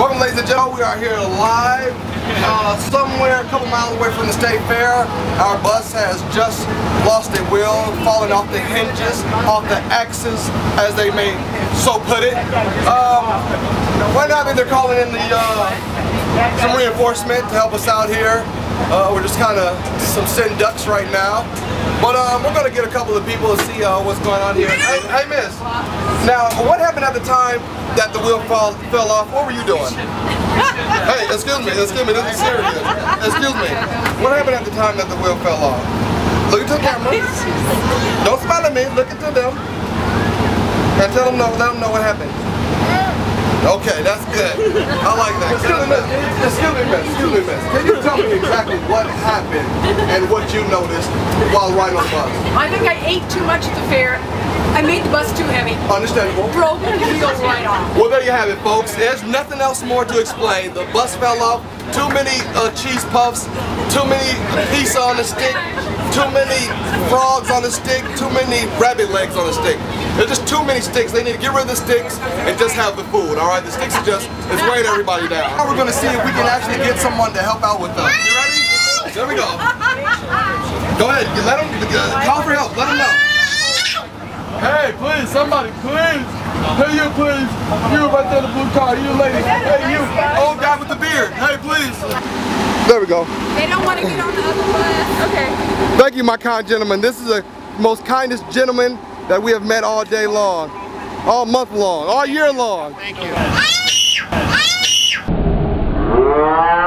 Welcome, ladies and gentlemen. We are here live somewhere a couple miles away from the State Fair. Our bus has just lost its will, fallen off the hinges, off the axis, as they may so put it. Right now, I think they're calling in the some reinforcement to help us out here. We're just kind of some sitting ducks right now, but we're going to get a couple of people to see what's going on here. Hey, miss. Now, what happened at the time that the wheel fell off? What were you doing? Hey, excuse me, this is serious. Excuse me. What happened at the time that the wheel fell off? Look into the camera. Don't smile at me. Look into them. And tell them, let them know what happened. Okay, that's good. I like that. Excuse me, miss. Can you tell me exactly what happened and what you noticed while riding on the bus? I think I ate too much at the fair. I made the bus too heavy. Understandable. Broke the wheels right off. Well, there you have it, folks. There's nothing else more to explain. The bus fell off. Too many cheese puffs. Too many pizza on the stick. Too many frogs on the stick, too many rabbit legs on the stick. There's just too many sticks. They need to get rid of the sticks and just have the food, all right? The sticks are just, it's weighing everybody down. Now we're going to see if we can actually get someone to help out with us. You ready? There we go. Go ahead. Let them, call for help. Let them know. Hey, please, somebody, please. Hey, you, please. You right there in the blue car. You, lady. Hey, you. Old guy with the beard. Hey, please. There we go. They don't want to get on the other bus. Okay. Thank you, my kind gentleman. This is the most kindest gentleman that we have met all day long, all month long, all year long. Thank you.